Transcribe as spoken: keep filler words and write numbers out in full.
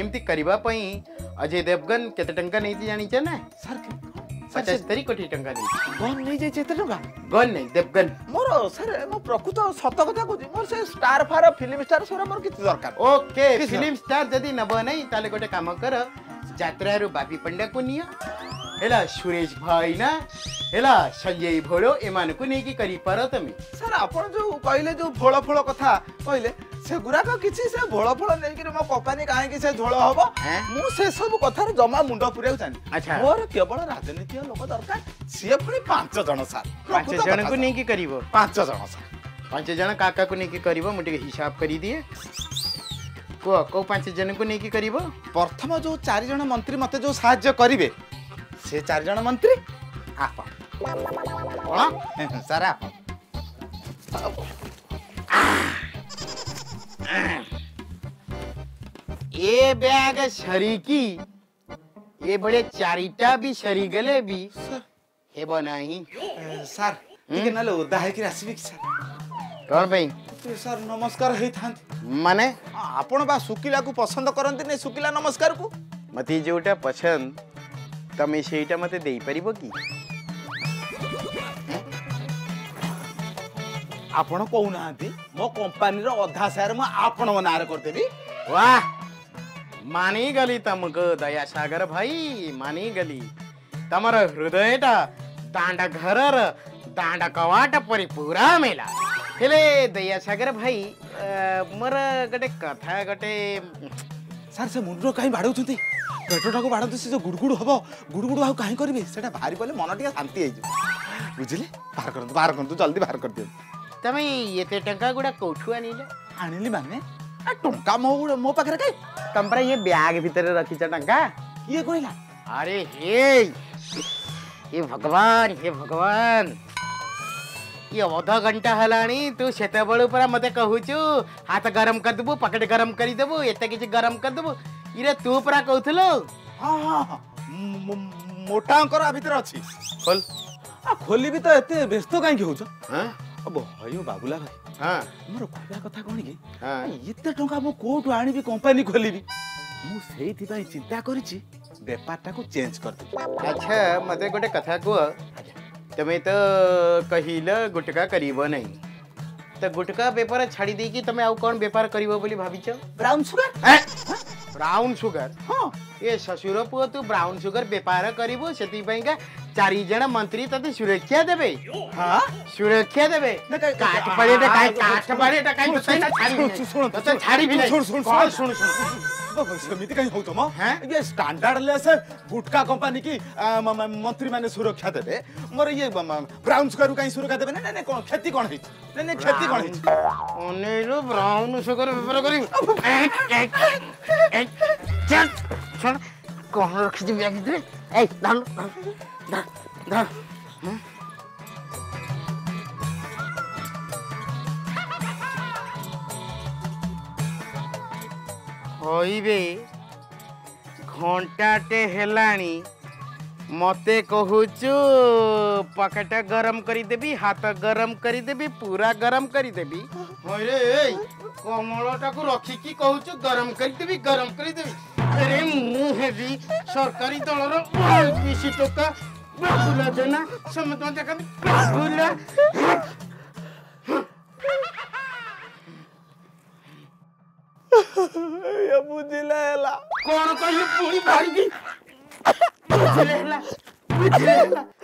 एमती करबा पई अजय देवगन केते टंका नहीं थी जानी छे ने सर पचहत्तर कोटी टंका नहीं गन नहीं जे चेतन का गन नहीं देवगन मोर सर मो प्रकृत सत कथा को मोर से स्टार फार फिल्म स्टार सर मोर कित दरकार ओके फिल्म स्टार जदी नबो नहीं ताले गोटे काम कर यात्रा रो बाबी पंडा को निया हेला सुरेश भाई ना हेला संजय भोलो एमान को नहीं की करी पर तमे सर आपण जो कहले जो भोळो भोळो कथा कहले से गुराक किसी से भोळो भोळो नहीं कि मो कंपनी काहे कि से झोळो हबो मु से सब कथार जमा मुंडो पुरेउ जानि अच्छा मोर केवल राजनीतिय लोक दरकार से फणी पांच जण सर पांच जण को नहीं की करिवो पांच जण सर पांच जण काका को नहीं की करिवो मु टिके हिसाब करी दिए को को पांच जण को नहीं की करिवो प्रथम जो चार जण मंत्री मते जो सहाय्य करिवे से चार जण मंत्री आपा कोन सारा ये बैग शरीकी ये बड़े चारिटा भी शरी गले भी हे बनाई सर ठीक न लो उदा है कि रासिक सर कौन भाई तो सर नमस्कार हे थां माने आपण बा सुकिला को पसंद करनते ने सुकिला नमस्कार को मती जोटा पसंद तमे सेटा मते देई परिबो की आपण कहू नांती मो कंपनी रो आधा शेयर म आपण नार कर देबी वाह मानी गली तमको दया सागर भाई मानी गली तमरो हृदयटा दांडा घरर दांडा कवाट परिपूरा मेला हेले दया सागर भाई मोर गटे कथा गटे सर से मुंडो काई बाडौथुती पेटटा को बाडौथु से जो गुडगुड हबो गुडगुड आ काई करबे सेटा भारी बोले मन टिया शांति आइ जो बुझले बाहर कर बाहर कर जल्दी बाहर कर दे तमे येते टंका गुडा कोठु आनिले आनिली माने आ टंका मो मो पाखरे काय तमरा ये बैग भीतर रखी छ टंका ये कोइला अरे हे हे भगवान हे भगवान ये आधा घंटा हलाणी तू सेते बळु पर मते कहू छु हाथ गरम कर देबो पकेट गरम करी देबो एते किछ गरम कर देबो इरे तू परा कहथलो हां हां मोटा अंकर आ भीतर अछि खोल आ खोली भी तो एते व्यस्त काई के हो छ हां अब भाई बाबूला भाई हां मोर कोला कथा कोनी के हां इते टंका मो कोट आणी भी कंपनी खोली भी मु सेथि भाई चिंता करिछि व्यापारटा को चेंज कर दे अच्छा मते गोटे कथा को तमे तो कहिला गुटका करिवो नहीं त गुटका व्यापार छाडी दे कि तमे आउ कोन व्यापार करिवो बोली भाबिछ ब्राउन शुगर ब्राउन शुगर हां ए ससुर पुओ तू ब्राउन शुगर व्यापार करिवो सेथि भाई का चारि जना मंत्री तते सुरक्षा देबे हां सुरक्षा देबे काट पड़े त काई काट पड़े त काई तते छाडी सुन तते छाडी भी सुन सुन सुन सुन समिति काई होतो म ये स्टैंडर्ड लेस गुटका कंपनी की मंत्री माने सुरक्षा देबे मोर ये ब्राउन शुगर काई सुरक्षा देबे ने ने कोन खेती कोन हिच ने ने खेती कोन हिच ओने लो ब्राउन शुगर व्यापार करी एक चल सुन कोन रखि दिया किदरे ए दान दा दा हां होइबे घंटाटे हेलाणी मते कहूछु पकेट गरम करी देबी हाथ गरम करी देबी पूरा गरम करी देबी होय रे कोमलटा को रखी की कहूछु गरम करी देबी गरम करी देबी अरे मुहे भी सरकारी दलर बीस टका बाबूला जना समतो देखा बाबूला ये बुझिले हेला कोन कहि पूरी भारी बुझिले हेला बुझिले हेला